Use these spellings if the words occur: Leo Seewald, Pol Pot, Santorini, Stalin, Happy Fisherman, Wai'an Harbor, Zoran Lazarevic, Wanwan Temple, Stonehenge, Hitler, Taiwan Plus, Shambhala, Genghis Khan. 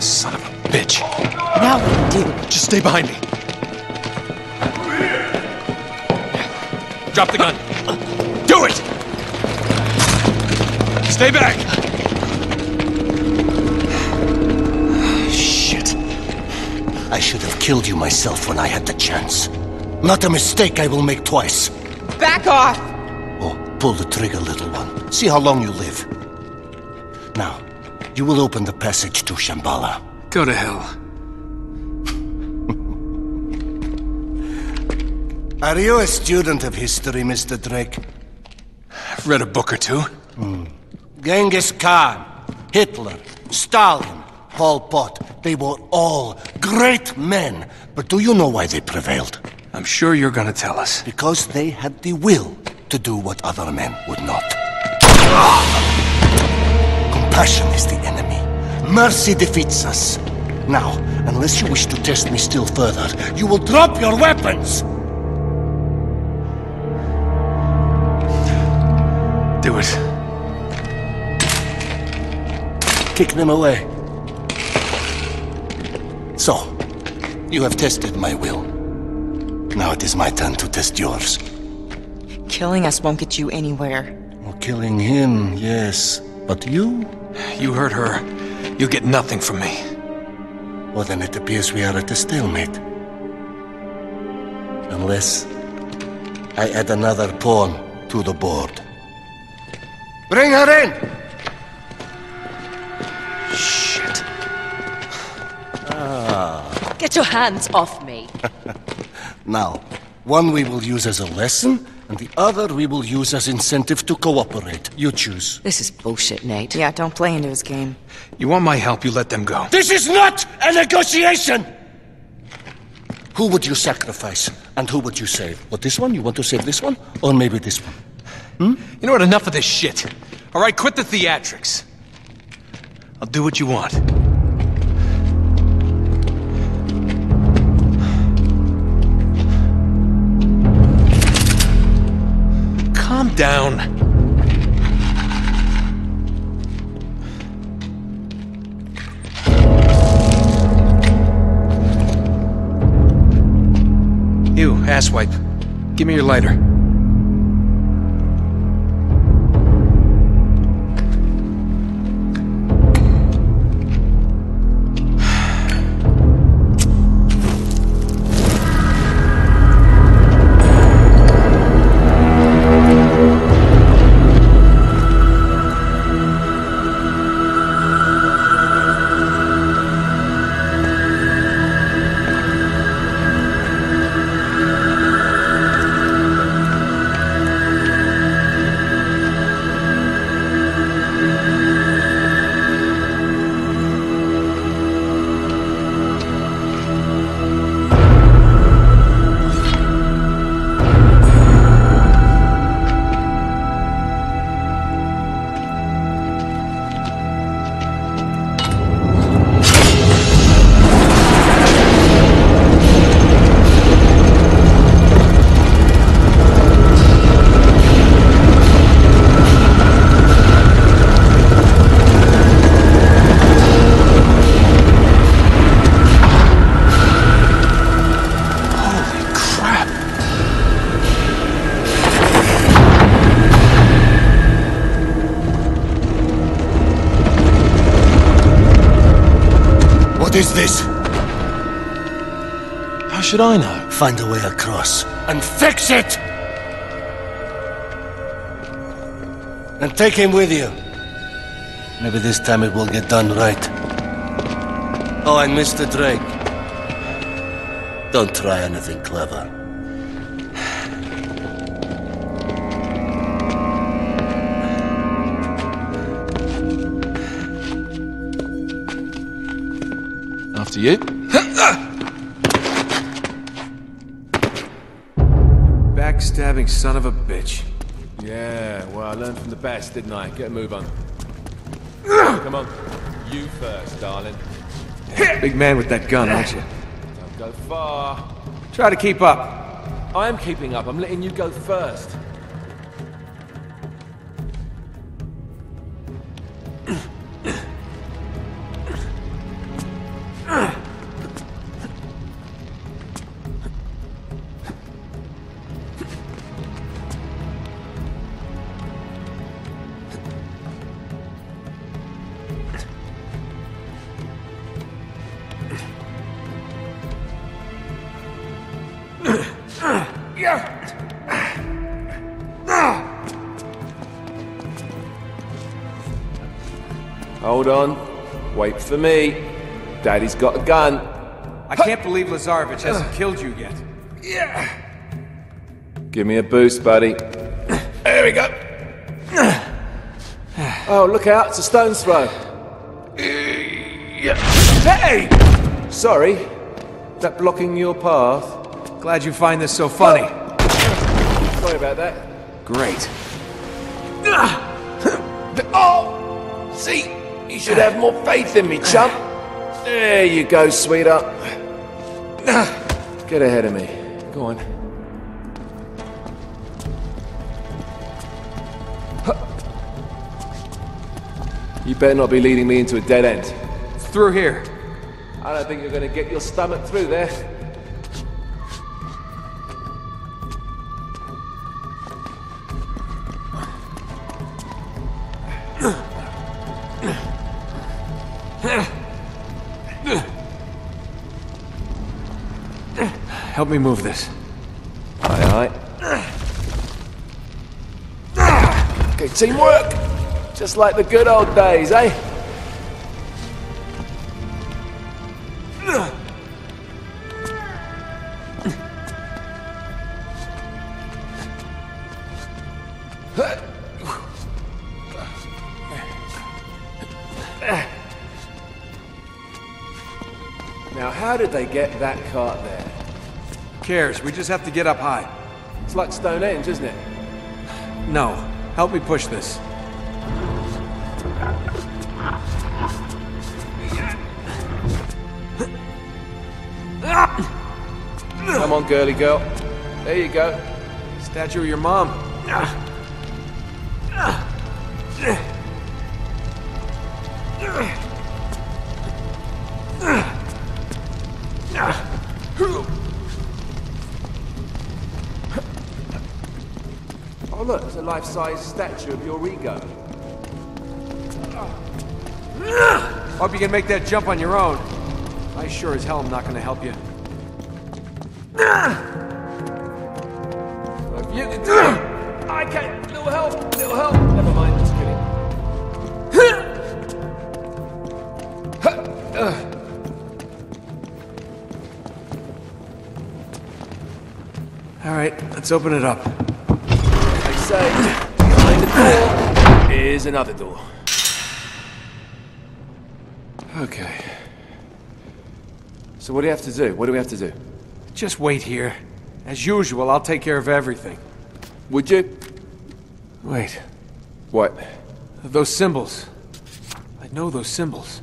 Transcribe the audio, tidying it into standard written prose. This son of a bitch. Now what do you do? Just stay behind me. Drop the gun. Do it! Stay back! Shit. I should have killed you myself when I had the chance. Not a mistake I will make twice. Back off! Oh, pull the trigger, little one. See how long you live. Now, you will open the passage to Shambhala. Go to hell. Are you a student of history, Mr. Drake? I've read a book or two. Genghis Khan, Hitler, Stalin, Pol Pot, they were all great men. But do you know why they prevailed? I'm sure you're gonna tell us. Because they had the will to do what other men would not. Compassion is the enemy. Mercy defeats us. Now, unless you wish to test me still further, you will drop your weapons! Do it. Kick them away. So, you have tested my will. Now it is my turn to test yours. Killing us won't get you anywhere. Well, killing him, yes. But you? You hurt her. You'll get nothing from me. Well, then it appears we are at a stalemate. Unless I add another pawn to the board. Bring her in! Shit. Ah. Get your hands off me. Now, one we will use as a lesson, and the other we will use as incentive to cooperate. You choose. This is bullshit, Nate. Yeah, don't play into his game. You want my help, you let them go. This is not a negotiation! Who would you sacrifice, and who would you save? What, this one? You want to save this one? Or maybe this one? Hmm? You know what? Enough of this shit. All right, quit the theatrics. I'll do what you want. Calm down. You, asswipe. Give me your lighter. What is this? How should I know? Find a way across and fix it! And take him with you. Maybe this time it will get done right. Oh, and Mr. Drake. Don't try anything clever. To you. Backstabbing son of a bitch. Yeah, well, I learned from the best, didn't I? Get a move on. Come on. You first, darling. Yeah, big man with that gun, aren't you? Don't go far. Try to keep up. I am keeping up. I'm letting you go first. Hold on. Wait for me. Daddy's got a gun. I can't believe Lazarevic hasn't killed you yet. Yeah. Give me a boost, buddy. There we go. Oh, look out. It's a stone's throw. Hey! Sorry. That blocking your path? Glad you find this so funny. Oh. Sorry about that. Great. Oh! See? You should have more faith in me, chump. There you go, sweetheart. Get ahead of me. Go on. You better not be leading me into a dead end. It's through here. I don't think you're going to get your stomach through there. Help me move this. Aye, aye. Okay, teamwork! Just like the good old days, eh? Now, how did they get that cart there? Who cares? We just have to get up high. It's like Stonehenge, isn't it? No. Help me push this. Come on, girly girl. There you go. Statue of your mom. Oh look, it's a life-size statue of your ego. Hope you can make that jump on your own. I sure as hell am not going to help you. If you can do it, I can't. Little help. Never mind, just kidding. All right, let's open it up. Behind the door is another door. Okay. So what do you have to do? What do we have to do? Just wait here. As usual, I'll take care of everything. Would you? Wait. What? Those symbols. I know those symbols.